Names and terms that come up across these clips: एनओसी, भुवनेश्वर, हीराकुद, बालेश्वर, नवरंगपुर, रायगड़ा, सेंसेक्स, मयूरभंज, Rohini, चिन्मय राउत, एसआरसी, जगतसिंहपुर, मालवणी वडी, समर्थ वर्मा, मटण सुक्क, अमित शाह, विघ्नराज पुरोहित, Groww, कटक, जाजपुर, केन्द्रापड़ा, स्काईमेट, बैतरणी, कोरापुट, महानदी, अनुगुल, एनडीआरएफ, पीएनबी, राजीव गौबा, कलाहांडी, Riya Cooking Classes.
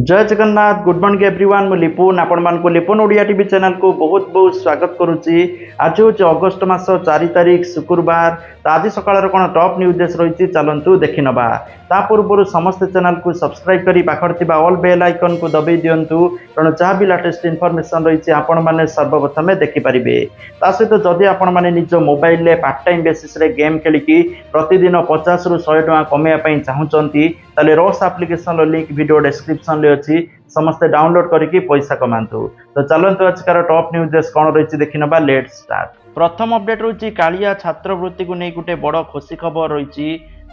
जय Jagannath good morning everyone मु लिपुन आपण मान को लिपुन ओडिया टीवी चैनल को बहुत बहुत स्वागत करूची। आज हो अगस्त मास 4 तारिख शुक्रवार। आज सकाळ कोन टॉप न्यूज देश रहिची चलंतु देखिनबा। ता पूर्व समस्त चैनल को सब्सक्राइब करी पाखरतिबा ऑल बेल आइकन को दबाई दियंतु कारण जा भी लेटेस्ट इन्फॉर्मेशन रहिची आपण माने सर्वप्रथमे देखि परिबे। ता सहित जदी आपण माने निज मोबाइल ले पार्ट टाइम बेसिस रे गेम खेलिकी प्रतिदिन 50 रु 100 टका कमेया पई चाहुचंती ताले रोस एप्लीकेशन रो लिंक वीडियो डिस्क्रिप्शन ले अछि समस्त डाउनलोड करके पैसा कमांतु। तो चलंतु आजकार टॉप न्यूज कोन रहिछि देखिनबा। Late start. प्रथम अपडेट रहिछि कालिया छात्रवृत्ति को नै गुटे बड़ खुशी खबर रहिछि।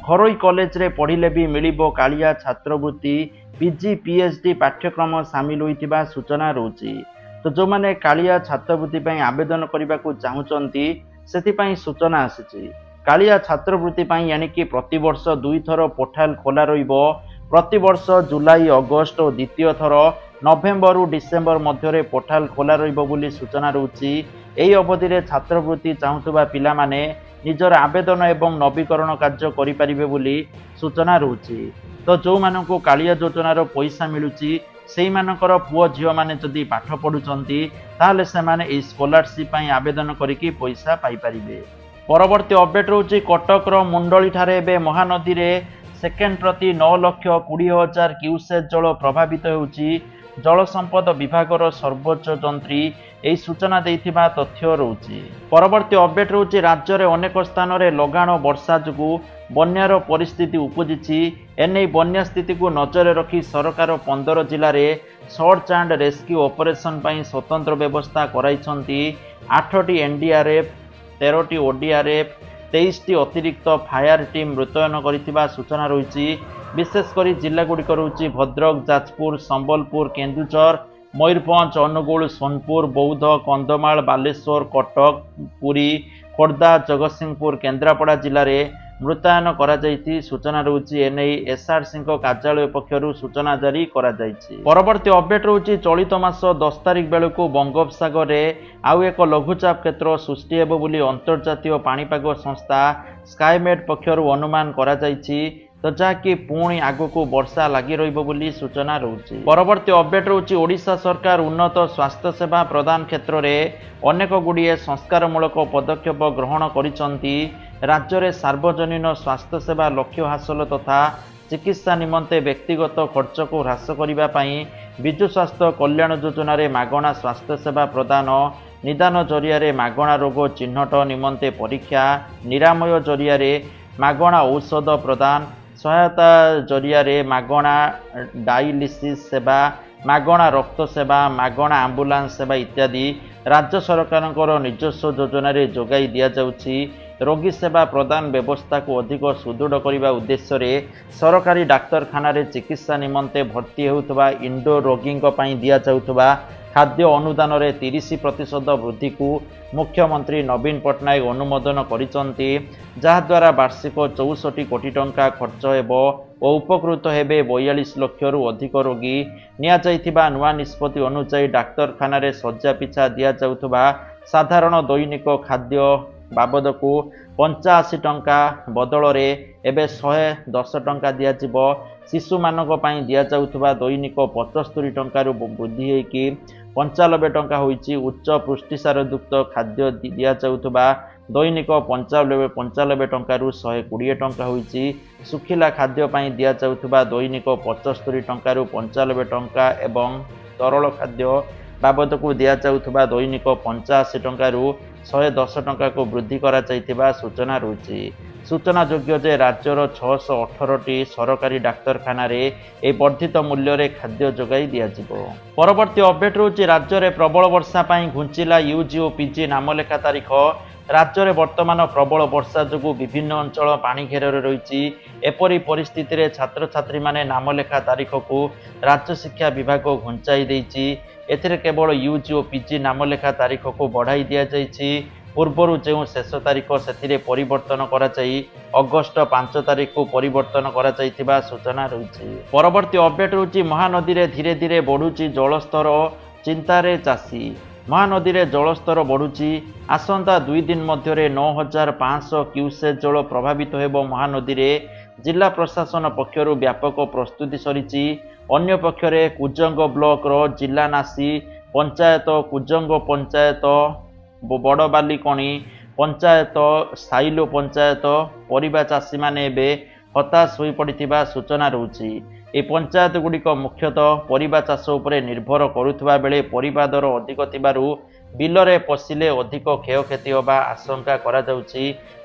घरोई कॉलेज रे पढिले भी मिलिबो कालिया छात्रवृत्ति। पीजी पीएचडी पाठ्यक्रम शामिल होइतिबा सूचना रहुछि। तो जो माने कालिया छात्रवृत्ति पई आवेदन करबा को चाहुचंती सेति पई सूचना आसिछि। कालिया छात्रवृत्ति यानी कि प्रतिवर्ष दुई थर पोर्टाल खोला रहिबो। प्रतिवर्ष जुलाई अगस्ट और द्वितीय थर नवेम्बर और डिसेम्बर मध्य पोर्टाल खोला रहिबो बोली सूचना रहुछि। एही अवधि रे छात्रवृत्ति चाहुतबा पिला माने निजर आवेदन एवं नवीकरण कार्य करि परिबे बोली सूचना रहुछि। तो जो मानको कालिया योजनार पैसा मिलुछि सेहि मानकर पुओ झियो माने जदि पाठ पढुचंती ताले से माने एही स्कॉलरशिप पई आवेदन करिकि पैसा पाई परिबे। परवर्ती अपडेट रोचे कटक मुंडली ठारे बे महानदी रे सेकेंड प्रति 9,20,000 क्यूसेज जल प्रभावित होउची। जल संपद विभाग सर्वोच्च तंत्री यही सूचना देथिबा तथ्य रोचे। परवर्ती अपडेट रोचे राज्य रे अनेक स्थान रे लगाण वर्षा जुगु बन्यार परिस्थिति उपजिछि। एने बन्या स्थिति को नजर रखी सरकार 15 जिल्ला रे सर्च एंड रेस्क्यू ऑपरेशन पई स्वतंत्र व्यवस्था कराइछंती। 8टी एनडीआरएफ 13टी ओडीआरएफ 23टी अतिरिक्त फायर टीम मुतयन करितिबा सूचना रहिछि। विशेषकर जिला गुड़िक रहुछि भद्रक जाजपुर संबलपुर केन्दुझर मयूरभंज अनुगुल सोनपुर बौद्ध कंधमाल बालेश्वर कटक पुरी खोर्धा जगत सिंहपुर केन्द्रापड़ा जिले में मुतयन करा जायति सूचना रहुछि। एने एसआरसी कार्यालय पक्षरु सूचना जारी करा जायछि। परवर्ती अपडेट रहुछि चलित मास 10 तारिख बेलकु बंगोपसागर रे आउ एक लघुचाप क्षेत्र सृष्टि हेबो बोली अंतर्जातीय पाणीपाग संस्था स्काईमेट पक्षरु अनुमान करा जायछि। तो जाकि पुणी आगकू वर्षा लगी रहिबो बोली सूचना रहुछि। परवर्ती अपडेट रहुछि ओडिशा सरकार उन्नत स्वास्थ्य सेवा प्रदान क्षेत्र में अनेक गुड़िए संस्कारमूलक पदक्षेप ग्रहण करिसंती। राज्य में सार्वजनीन स्वास्थ्य सेवा लक्ष्य हासिल तथा चिकित्सा निमंते व्यक्तिगत खर्च को ह्रास करने विजु स्वास्थ्य कल्याण योजना मागणा स्वास्थ्य सेवा प्रदान निदान जरिया मागणा रोग चिह्नट निमंते परीक्षा निरामय जरिया मागणा औषध प्रदान सहायता जरिया मागणा डायलिसिस सेवा मागणा रक्त सेवा मागणा एम्बुलेंस सेवा इत्यादि राज्य सरकार निजस्व योजन जोगाई दि जाउछि। रोगी सेवा प्रदान व्यवस्था को अधिक सुदृढ़ करने उद्देश्य रे सरकारी डाक्तरखाना रे चिकित्सा निमंते भर्ती होता इंडोर रोगी दि जाउथबा खाद्य अनुदान रे 30% वृद्धि को मुख्यमंत्री नवीन पट्टनायक अनुमोदन करिसंती। द्वारा वार्षिक 64 कोटी टंका खर्च हेबो ओ उपकृत हेबे 42 लक्ष रु अधिक रोगी। निया जायथिबा नुवा निष्पत्ति अनुसार डाक्तरखाना रे सज्जा पिछा दिया जाउथबा साधारण दैनिक खाद्य बाबद को 85 टंका बदल रे एबे 110 टंका दिया जिवो। शिशु मानक पई दिया जाउथबा दैनिक 75 टंका रु वृद्धि हेकी 95 टंका होईची। उच्च पुष्टिसारयुक्त खाद्य दिया जाउथबा दैनिक 95 टंका रु 120 टंका होईची। सुखिला खाद्य पई दिया जाउथबा दैनिक 75 टंका रु 95 टंका एवं तरल खाद्य बाबद को दिया जाउथबा दैनिक 85 टंका रु 110 टंका को वृद्धि करा जायतिबा सूचना रहुछि। सूचना योग्य जे राज्यर 618टी सरकारी डाक्तरखाना रे ए वर्धित मूल्य रे खाद्य जोगाई दिया जिवो। परवर्ती अपडेट रहुछि राज्य रे प्रबल वर्षा पई घुंचिला यूजी ओ पीजी नामलेखा तारीख। राज्य रे वर्तमान प्रबल वर्षा जोगु विभिन्न अंचल पानी घेर रे रहिछि। एपरि परिस्थिति रे छात्र छात्री माने नामलेखा तारीख को राज्य शिक्षा विभाग घुंचाई देछि। एथिरे केवल यूजी ओ पीजी नामलेखा तारीख को बढ़ाई दिया जायछि। पूर्वर जो शेष तारीख से परिवर्तन कराई अगस्ट 5 तारीख को परिवर्तन करा सूचना रही। परवर्ती अपडेट रही महानदी रे धीरे धीरे बढ़ुची जलस्तर चिंतार चाषी। महानदी रे जलस्तर बढ़ुची। आसंता 2 दिन मध्य 9,500 क्यूसेज जल प्रभावित होहानदी। जिला प्रशासन पक्षर व्यापक प्रस्तुति सरी अन्य पक्षरे कुजंग ब्लॉक रो जिल्लानासी पंचायत कुजंग पंचायत बड़बालिकणी पंचायत साइलो पंचायत परिबा चासी माने बे हताश होई पड़िथिबा सूचना रहूची। ए पंचायत गुड़िक मुख्यतः परिबा चाष उपरे निर्भर करुवा बेले परिबा दर अधिक थिबारु बिलरे पशिले अधिक क्षयक्षति होबा आशंका करा जाउची।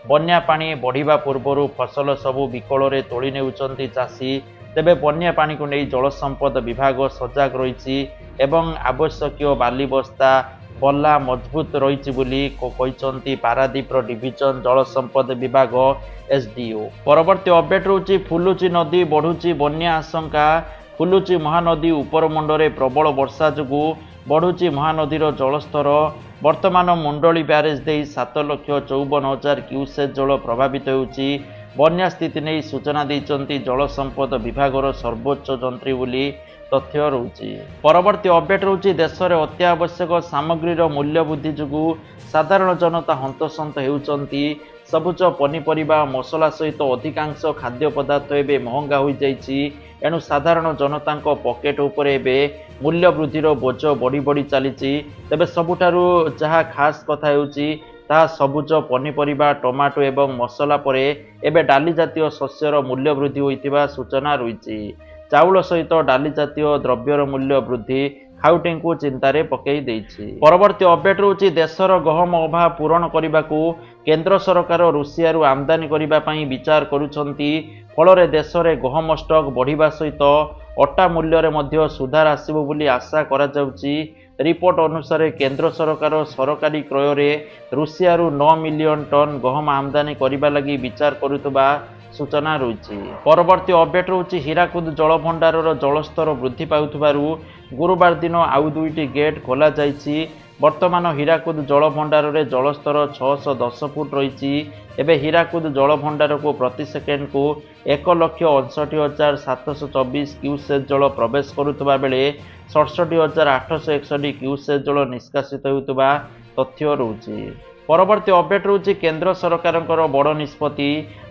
बन्या पानी बढ़िबा पूर्वरु फसल सबु बिकलरे तोली नेउचंती चासी। तेबे बन्या पानी को नेई जल संपद विभाग सजाग रहिछि एवं आवश्यकीय बाली बस्ता पल्ला मजबूत रही बोली कहते पारादीपर डिविजन जल संपद विभाग एसडीओ। परवर्ती अपडेट रोची। फुलुची नदी बढ़ुची बन्या आशंका। फुलुची महानदी उपरमुंडे प्रबल वर्षा जोगु बढ़ुची महानदीर जलस्तर। बर्तमान मुंडली ब्यारेज दे 7,54,000 क्यूसेक जल प्रभावित होउची। बन्या स्थिति नहीं सूचना देइचंती जल संपद विभागर सर्वोच्च जंत्री बोली तथ्य रोची। परवर्ती अपडेट रोची। देश में अत्यावश्यक सामग्रीर मूल्य वृद्धि जोगु साधारण जनता हंतसंत हेउचंती। सबुज पनीपरिबा मसला सहित अधिकांश खाद्य पदार्थ एवं महंगा हो जाइछि। एणु साधारण जनता पकेट उपर एबे मूल्य वृद्धिर बोझ बढ़ी बढ़ी चलिछि। तेबे सबुठारु जहा खास कथा हेउची ताहा सबुज पनीपरिबा टमाटो एवं मसला परे एबे डाली जातीय शस्यर मूल्य वृद्धि होइतिबा सूचना रहिछि। चाउल सहित डाली जातीय द्रव्यर मूल्य वृद्धि खाउटी को चिंतार पकई देछि। परवर्ती अपडेट रोची। देशर गहम अभाव पूरण करने को केन्द्र सरकार रूसियारू आमदानी करने विचार करुछंती। फलरे देश में गहम स्टक बढ़िबा सहित अटा मूल्य में सुधार आसिबो बोली आशा करा जाउची। रिपोर्ट अनुसार केन्द्र सरकार सरकारी क्रय रे रूसियारू 9 मिलियन टन गहम आमदानी करने लगी विचार करुवा सूचना रही। परवर्ती अपडेट रोची। हीराकुद जलभंडार जलस्तर वृद्धि पाउथबारु गुरुवार दिन आउ 2टी गेट खोला जाइछि। बर्तमान हीराकुद जलभंडार जलस्तर 610 फुट रही। एबे हीराकुद जलभंडार को प्रति सेकेंड को 1,59,724 क्यूसेक जल प्रवेश करुवा बेले 67,861 क्यूसेक जल निष्कासित होता तथ्य रही। परवर्ती अपडेट रोची। केन्द्र सरकार बड़ निष्पत्ति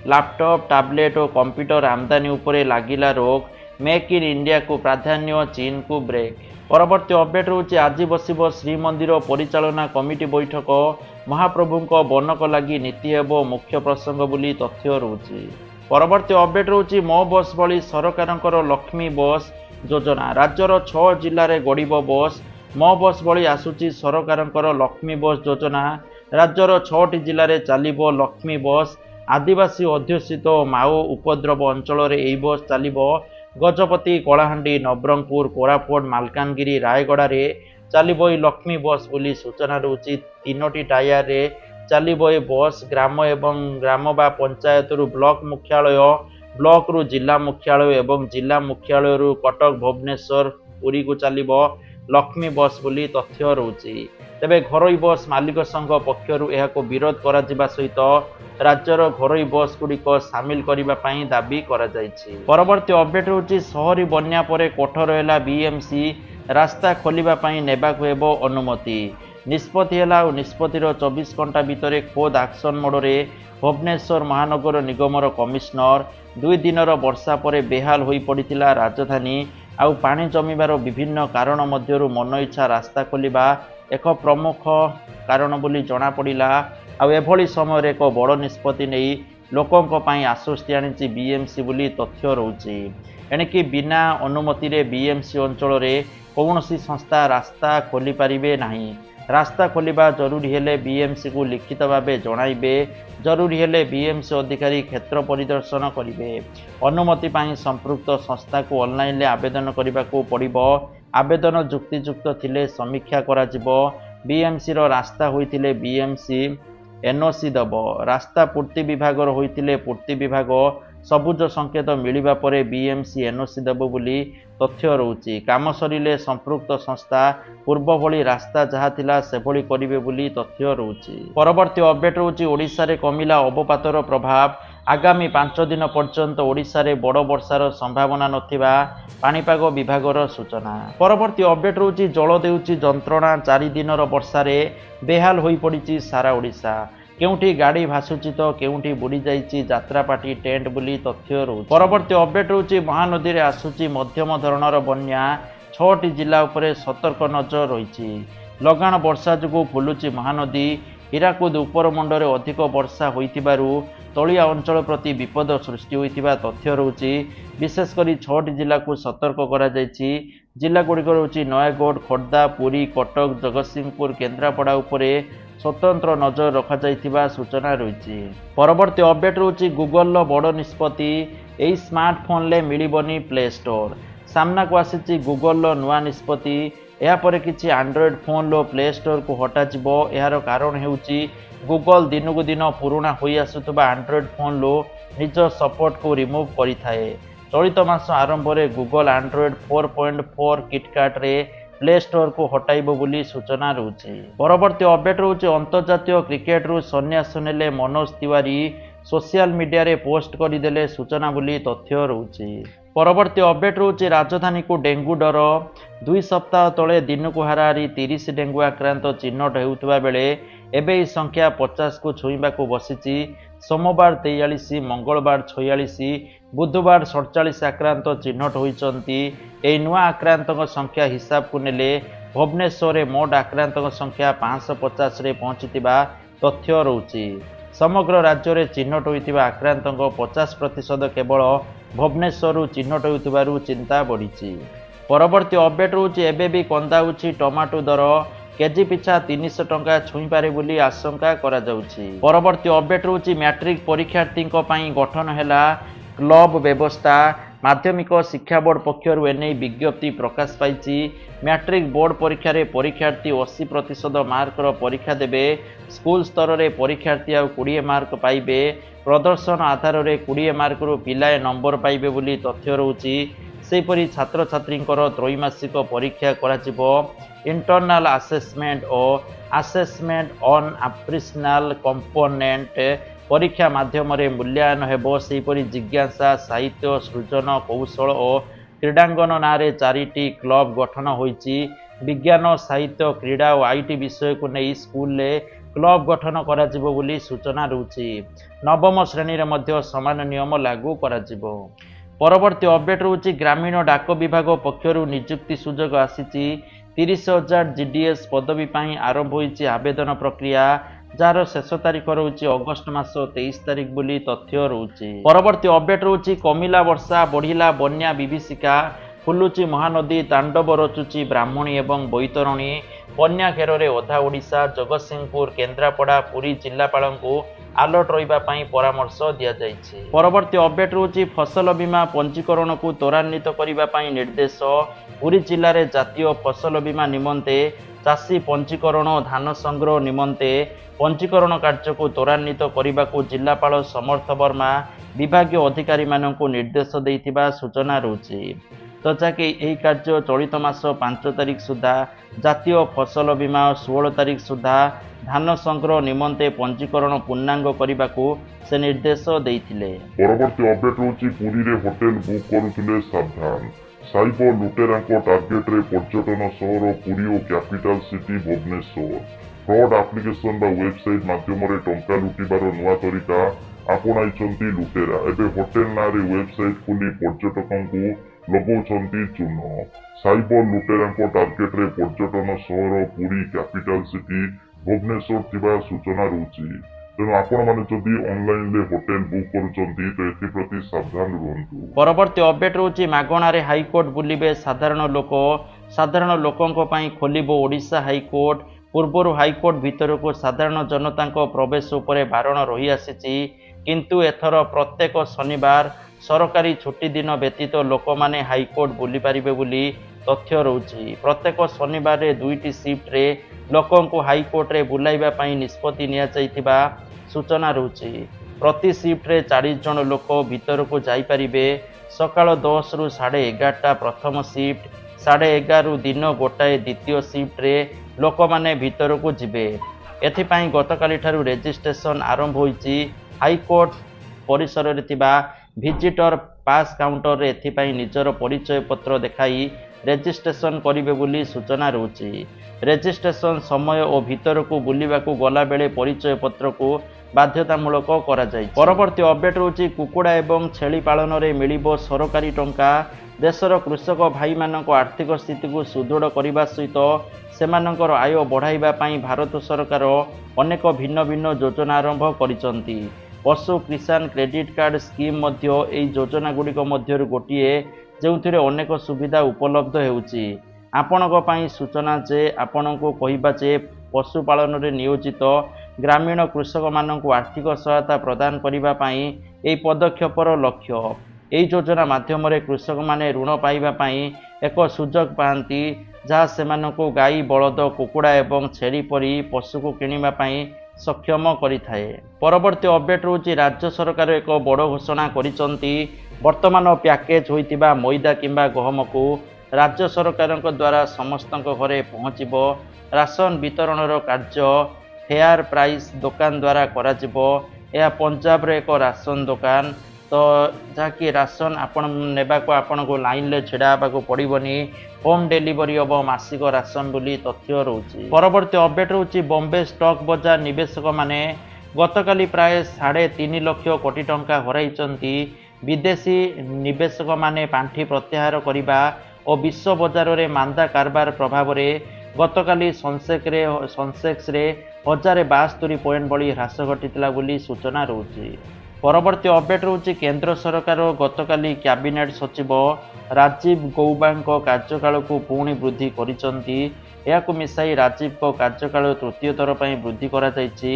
लैपटॉप टैबलेट और कंप्यूटर आमदानी उपरे लागिला रोक। मेक इन इंडिया को प्राधान्य चीन को ब्रेक। परवर्ती अपडेट रोची। आज बसिबो श्रीमंदिर परिचालना कमिटी बैठक। महाप्रभुको बनक लागि नीति हेबो मुख्य प्रसंग बोली तथ्य रोची। परवर्ती अपडेट रोची। मो बस भली सरकारଙ୍କର लक्ष्मी बस योजना। राज्यर 6 जिल्लारे गड़ीबो बस। मो बस भली आसुची सरकारଙ୍କର लक्ष्मी बस योजना। राज्यर 6टी जिल्लारे चलिबो लक्ष्मी बस। आदिवासी अध्युषित माओ उपद्रव अंचल यह बस चलो। गजपति कलाहांडी नवरंगपुर कोरापुट मालकानगिरी रायगड़ा रे चलो लक्ष्मी बस बोली सूचना रही। 3टी टायर रे चलो बस। ग्राम एवं ग्राम बा पंचायत रु ब्लॉक मुख्यालय, ब्लॉक रु जिला मुख्यालय एवं जिला मुख्यालय रु कटक भुवनेश्वर पुरी को चलो लक्ष्मी बस बोली तथ्य रही। तेबे घरोई बस मालिक संघ पक्षरु एहाको विरोध करा सहित राज्यर घरोई बस गुड़िक सामिल करने दाबी करा जाइछि। परवर्ती अपडेट होछि। सहरी बन्या परे कोठर हेला बीएमसी। रास्ता खोलिबा पई नेबाकु हेबो अनुमति। निष्पत्ति हेला और निष्पत्तिर 24 घंटा भितर खोद एक्शन मोडरे भुवनेश्वर महानगर निगमर कमिशनर। 2 दिनर वर्षा पर बेहाल हो पड़ता राजधानी। आउ पानी जमीबार विभिन्न कारण मध्यरु मन इच्छा रास्ता खोलिबा एक प्रमुख कारण बोली जना पड़िला। आउ एभली समय एक बड़ निष्पत्ति नहीं लोकंक पई आश्वस्ति आनिछि बीएमसी बोली तथ्य रहुछि। एणिकि बिना अनुमति रे बीएमसी अंचल रे कौनसी संस्था रास्ता खोली पारिबे नहीं। रास्ता खोलिबा जरूरी हेले बीएमसी को लिखित भावे जणाइबे। जरूरी हेले बीएमसी अधिकारी क्षेत्र परिदर्शन करिवे। अनुमति पई संपृक्त संस्था को ऑनलाइन ले आवेदन करिबाकू पड़िबो। आवेदन जुक्तियुक्त थिले समीक्षा कराजिबो। बीएमसी रो रास्ता होइथिले बीएमसी एनओसी दबो। रास्ता पूर्ति विभाग रो होइथिले पूर्ति विभाग सबुज संकेत मिलिबा परे बीएमसी एनओसी दबो बोली तथ्य रहुछि। काम सरिले संपृक्त संस्था पूर्व भली रास्ता जहा थिला सेभली करिवे बोली तथ्य रहुछि। परवर्ती अपडेट रहुछि। ओडिशा रे कमिला अवपातर प्रभाव। आगामी 5 दिन पर्यंत ओडिशा रे बड़ वर्षार संभावना नथिबा पाणीपाग विभागर सूचना। परवर्ती अपडेट रहुछि। जल देउछि जंत्रणा। 4 दिनर वर्षा रे बेहाल होई पड़िछि सारा ओडिशा। केउठी गाड़ी भासुची तो केउठी बुड़ी जाइची यात्रापाटी टेंट बुली तथ्य रु परवर्ती अपडेट होची महानदी रे आसुची मध्यम धरणर बन्या 6टी जिला उपरे सतर्क नजर रहिची लगाण वर्षा जुगु फुलुची महानदी हीराकुद उपरमंडरे अधिक वर्षा होइतिबारु तळिया अंचल प्रति विपद सृष्टि होइतिबा तथ्य रहुची विशेषकर 6टी जिला को सतर्क करा जाइची जिला गुड़िक रहुची नयगढ़ खोर्धा पुरी कटक जगतसिंहपुर केन्द्रापड़ा उपरे स्वतंत्र नजर रखा जाइतिबा सूचना रही। परवर्ती अपडेट रही गूगल बड़ निष्पत्ति एई स्मार्टफोन ले मिलबनी प्ले स्टोर सामना को आसी गूगल नुआ निष्पत्ति यापर किसी एंड्रॉइड फोन लो प्ले स्टोर को हटाजिब यार कारण हेउची गूगल दिनकू दिन पुराणा होई आसुतबा एंड्रॉइड फोन लो निज सपोर्ट को रिमूव करिथाए। चलित मास आरंभ रे गूगल एंड्रॉइड 4.4 किटकाट रे प्ले स्टोर को हटाइब बोली सूचना रही। परवर्ती अपडेट रही अंतर्जातीय क्रिकेट रु सन्यास नेले मनोज तिवारी सोशल मीडिया रे पोस्ट करदेले सूचना बोली तथ्य रही। परवर्ती अपडेट रही राजधानी को डेंगू डर 2 सप्ताह तले दिन को हाराहारी 30 डेंगू आक्रांत चिन्हट होता बेले एबे संख्या 50 को छुईवा को बसीची सोमवार 43 मंगलवार 46 बुधवार 47 आक्रांत चिन्हट होती नुआ आक्रांत संख्या हिसाब को नेले भुवनेश्वर में मोट आक्रांत संख्या 550 रे पहुंची तथ्य रही। समग्र राज्य में चिन्हट होता आक्रांत 50% केवल भुवनेश्वर चिन्हट हो चिंता बढ़ी। परवर्ती अपडेट रही एबे भी कंदाउची टमाटो दर केजी पिछा 300 टंका छुई पारे बोली आशंका करा जाउची। परवर्ती अपडेट रही मैट्रिक परीक्षार्थी गठन हैला क्लब व्यवस्था माध्यमिक शिक्षा बोर्ड पक्षरु एने विज्ञप्ति प्रकाश पाई मैट्रिक बोर्ड परीक्षा रे परीक्षार्थी 80% मार्कर परीक्षा देबे स्कूल स्तर रे परीक्षार्थी आ 20 मार्क पाइबे प्रदर्शन आधार रे 20 मार्क रु पिलाए नंबर पाइबे बोली तथ्य रहउची। सेपरी छात्र छात्री त्रैमासिक परीक्षा कराजिबो इंटरनल आसेसमेंट और आसेसमेंट ऑन ऑपरेशनल कंपोनेंट परीक्षा माध्यम मूल्यायन हेबो सेपरी जिज्ञासा साहित्य सृजन कौशल और क्रीडांगन नारे 4टी क्लब गठन होईची विज्ञान साहित्य क्रीड़ा और आईटी विषय को नहीं स्कूल क्लब गठन कराजिबो बोली सूचना रहूची। नवम श्रेणी रे मध्य समान नियम लागू कराजिबो। परवर्ती अपडेट रही ग्रामीण डाक विभाग पक्षर निजुक्ति सुजोग आसी 30,000 GDS पदवी पाई आरंभ होती आवेदन प्रक्रिया जार शेष तारीख रही अगस्ट मास 23 तारीख बोली तथ्य रही। परवर्ती अपडेट रही कमिला वर्षा बढ़िला बन्या विभीषिका फुलुची महानदी तांडव रचुची ब्राह्मणी एवं बैतरणी बन्या घेर में ओधा ओडिशा जगतसिंहपुर केन्द्रापड़ा पुरी जिलापाल आलर्ट रहिबा पई परामर्श दिया जाइछि। परवर्ती अपडेट रही फसल बीमा पंजीकरण को त्वरान्वित करिबा पई निर्देश पुरी जिले में जातीय फसल बीमा निमंते चाषी पंजीकरण धान संग्रह निमंते पंजीकरण कार्य को त्वरान्वित करिबा को जिलापाल समर्थ वर्मा विभागीय अधिकारी माननकु निर्देश देइथिबा सूचना रहुछि। तो जाके यही कार्य चलित मास 5 तारीख सुधा जातीय फसल बीमा 16 तारीख सुधा धान संग्रह निमंते पंजीकरण पूर्णांग करने को से निर्देश देइथिले। परवर्ती अपडेट होची पुरी रे होटल बुक करूथिले सावधान साइबर लुटेरा को टार्गेट रे पर्यटन शहर पुरी और capital city भुवनेश्वर fraud application बा वेबसाइट माध्यम रे टंका लुटिबार नवा तरीका अपनाइछंती लुटेरा एबे होटल ना रे वेबसाइट खुली पर्यटकों को लगौंट चून साइबर लुटेरा टार्गेट रे पर्यटन शहर पुरी कैपिटल सिटी भुवनेश्वर थिबा सूचना रहुची। तेणु आपण माने जदि ऑनलाइन ले होटल बुक करूछंती तो एथि प्रति सावधान रहंतु। परवर्ती अपडेट रहुची मागणा रे हाईकोर्ट बुलिबे साधारण लोकंको पई खोलिबो ओडिशा हाईकोर्ट पूर्वर हाईकोर्ट भितर को साधारण जनता प्रवेश उपरे बारण रही आसीची किंतु एथर प्रत्येक शनिवार सरकारी छुट्टी दिन व्यतीत लोक माने हाईकोर्ट बुली पारिबे बोली तथ्य रहुची। प्रत्येक शनिवार रे 2टी शिफ्ट रे लोकन को हाईकोर्ट रे बुलाइबा पई निष्पत्ति निया जाइतिबा सूचना रहुची। प्रति शिफ्ट रे 40 जन लोक भितर को जाई पारिबे सकाळ 10 रु 11:30 प्रथम शिफ्ट 11:30 दिन गोटाए द्वितीय शिफ्ट रे लोक माने भीतर को जिबे एथिपाई गतकाली ठारू रेजिस्ट्रेशन आरंभ होईची। हाईकोर्ट परिसर रे थिबा विजिटर पास काउंटर रे एथिपाई निजर परिचय पत्र देखाई रेजिस्ट्रेशन करिवे बोली सूचना रहूछि। रेजिस्ट्रेशन समय और भीतर को बुलवा को गला बेले परिचय पत्र को बाध्यतामूलक करा जाय। परवर्ती अपडेट रहूछि कुकुड़ा एवं छेली पालन रे मिलिबो सरकारी टंका। देशर कृषक भाई मानक आर्थिक स्थिति को सुदृढ़ करने सहित सेमानंकर आय बढ़ाइबा पई भारत सरकार अनेक भिन्न भिन्न योजना आरंभ करिसंती। पशु किसान क्रेडिट कार्ड स्कीम मध्य एई योजना गुडिक मध्यरु गोटिए जेउथिरे अनेक सुविधा उपलब्ध हेउची। आपणक पई सूचना जे आपणको कहिबा जे पशुपालन रे नियोजित ग्रामीण कृषक मानक आर्थिक सहायता प्रदान करिबा पई एई पदक्षेपर लक्ष्य। एई योजना माध्यम रे कृषक माने ऋण पाइबा पई एक सुजोग पांती जहाँ सेमान को गाई बलद कुकुड़ा एवं छेली परी पशु को किनिबा पई सक्षम करिथाए। परवर्ती अपडेट रहूछि राज्य सरकार एक बड़ घोषणा करिसंती। वर्तमान पैकेज होइतिबा मैदा किंबा गहम को राज्य सरकार द्वारा समस्तक घरे पहुँचब। राशन वितरणर कार्य फेयर प्राइस दुकान द्वारा कराजिब। यह पंजाब रे एक राशन दुकान तो जहाँकि राशन आपण नेबाको आपनको लाइन ले छेडा बाको पड़िबनी। होम डिलीवरी अब मासिक राशन बोली तथ्य रहूछि। परवर्ती अपडेट रहूछि बॉम्बे स्टॉक बाजार निवेशक माने गतकाली प्राय 3.5 लाख कोटी टंका हराइचंती। विदेशी निवेशक माने पांठी प्रत्याहार करिबा और विश्व बाजार रे मांदा कारबार प्रभाव रे गतकाली सेंसेक्स रे 1072 पॉइंट बली ह्रास घटितला बोली सूचना रहूछि। परवर्ती अपडेट रहूछि केंद्र सरकार गतकाली कैबिनेट सचिव राजीव गौबांको कार्यकाल को पुणी वृद्धि करिसंती। याकु मिसाई राजीव को कार्यकाल तृतीय थर पई वृद्धि करा जायछि।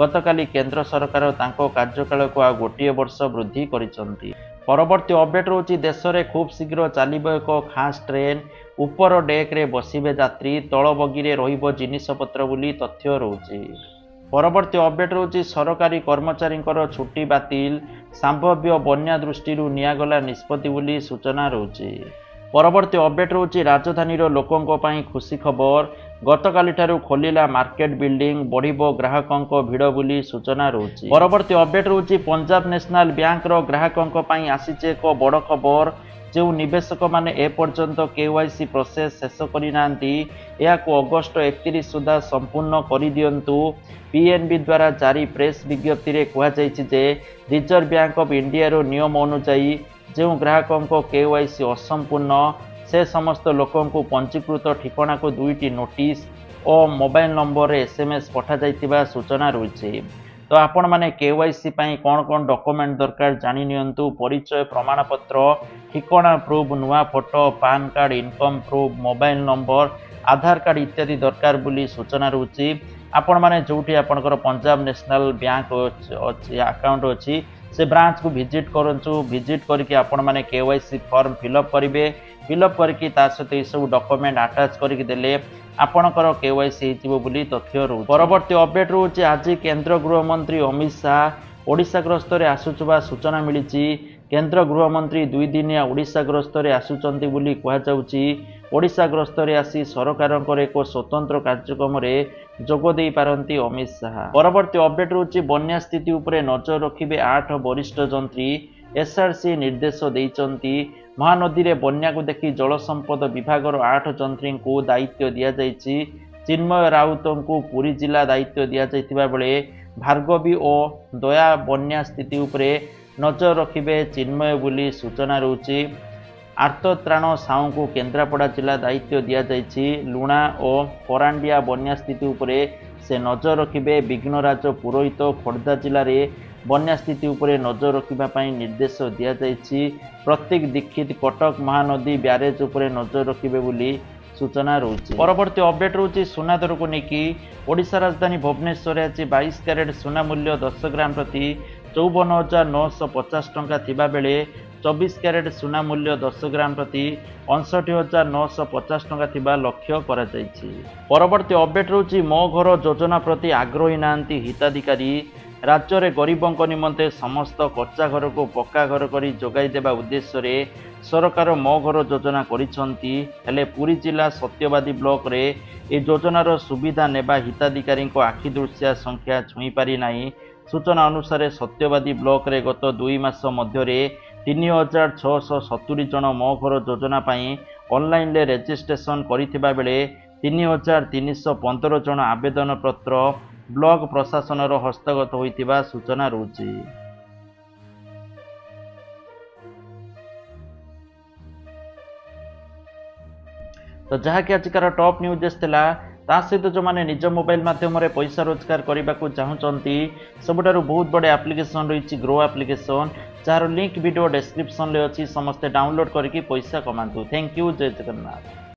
गतकाली केंद्र सरकार तांको कार्यकाल को आ गोटिए वर्ष वृद्धि करिसंती। परवर्ती अपडेट रहूछि देश रे खूब शीघ्र चालिबो एक खास ट्रेन। ऊपर डेक रे बसिबे यात्री तळ बगी रे रहिबो जिनिसपत्र बोली तथ्य रहूछि। परवर्ती अपडेट रहूछि सरकारी कर्मचारींकर छुट्टी बातिल। संभाव्य बन्या दृष्टि नियागला निष्पत्ति बोली सूचना रहूछि। परवर्ती अपडेट रहूछि राजधानीर लोकंक पई खुशी खबर। गतकाली ठारू खोलिला मार्केट बिल्डिंग बढ़िबो ग्राहकंक भिड़ बोली सूचना रहूछि। परवर्ती अपडेट रहूछि पंजाब नेशनल बैंकर ग्राहकंक पई आसीछ एक बड़ खबर। जो निवेशक माने एपर्यंत केवाईसी प्रोसेस शेष करिनांती याको अगस्ट 31 सुधा संपूर्ण करि दियंतु। पीएनबी द्वारा जारी प्रेस विज्ञप्ति रे कहा जायछि जे रिजर्व बैंक ऑफ इंडिया रो नियम अनुसार जो ग्राहकंको केवाईसी असंपूर्ण से समस्त लोकंको पंजीकृत ठिकाना को 2टी नोटिस और मोबाइल नंबर रे एसएमएस पठा जायतिबा सूचना रहछि। तो आपण माने केवाईसी पई कोन कोन डॉक्यूमेंट दरकार जानि नियंतु। परिचय प्रमाणपत्र ठिकाना प्रूफ नुआ photo PAN card income proof mobile number Aadhaar card इत्यादि दरकार बोली सूचना रहूछि। आपण माने जोठी आपनकर पंजाब नेशनल बैंक अकाउंट अछि से ब्रांच को विजिट करंचु। विजिट करके आपण माने केवाईसी फॉर्म फिलअप करिवे। फिलअप करके ता सते ई सब डॉक्यूमेंट अटैच करके देले आपणकर केवाईसी हेतिबो बोली तथ्य रहू। परवर्ती अपडेट रहूछि आज केंद्र गृह मंत्री अमित शाह ओडिशा ग्रस्त रे आसुचबा सूचना मिलिछि। केंद्र गृह मंत्री 2 दिनिया ओडिशा ग्रस्त रे आसुचंती बोली कहा जाउछि। ओडिशा ग्रस्त रे आसी सरकारंकर एक स्वतंत्र कार्यक्रम रे जोग देई पारंती अमित शाह। परवर्ती अपडेट रहूछि बन्या स्थिति उपरे नजर रखिबे 8 वरिष्ठ जंत्री। एसआरसी निर्देश देइचंती। महानदी रे बन्या को देखि जल संपद विभाग रो 8 जंत्री को दायित्व दिया जायछि। चिन्मय राउत को पुरी जिला दायित्व दिया जायतिबा बेले भार्गवी ओ दया बन्या स्थिति उपरे नजर रखिबे चिन्मय बोली सूचना रहूछि। आर्तत्राण साहू को केन्द्रापड़ा जिला दायित्व दिया जायछि। लुणा और कोरांडिया बन्या स्थिति उपरे से नजर रखिबे। विघ्नराज पुरोहित खोर्धा जिले में बन्या स्थिति उपरे नजर रखिबा पई निर्देश दिया जायछि। प्रत्येक दीक्षित कटक महानदी ब्यारेज उपरे नजर रखिबे बोली सूचना रहूछि। परवर्ती अपडेट रहूछि सुना दर को नेकी। ओडिशा राजधानी भुवनेश्वर आज 22 क्यारेट सुना मूल्य 10 ग्राम प्रति 54,950 टंका थिबा बेले 24 क्यारेट सुना मूल्य 10 ग्राम प्रति 59,950 टंका थिबा लक्ष्य करा जायछि। परवर्ती अपडेट रहूछि मो घर योजना प्रति आग्रही नांती हिताधिकारी। राज्य रे गरीबंक निमंते समस्त कच्चा घर को पक्का घर करी जोगाई देबा उद्देश्य रे सरकार मो घर योजना करिसंती। हेले पुरी जिला सत्यवादी ब्लॉक रे ए योजनार सुविधा नेबा हिताधिकारी को आखि दृश्य संख्या छुई पारि नाही। सूचना अनुसार सत्यवादी ब्लॉक रे गत 2 मास मध्य 3670 जन मो घर योजना ऑनलाइन ले रजिस्ट्रेशन करिथिबा बेले 3315 जन आवेदन पत्र ब्लॉक प्रशासन रो हस्तगत होइथिबा सूचना रहूची। तो जहा कि आजकार टॉप न्यूज एस्तला ता सहित जो माने निज मोबाइल माध्यम रे पैसा रोजगार करबा को चाहुचंती सबटारो बहुत बड़े एप्लीकेशन रहिछि ग्रो एप्लीकेशन, जार लिंक वीडियो डिस्क्रिप्शन ले अछि, समस्त डाउनलोड करके पैसा कमांतु। थैंक यू, जय जगन्नाथ।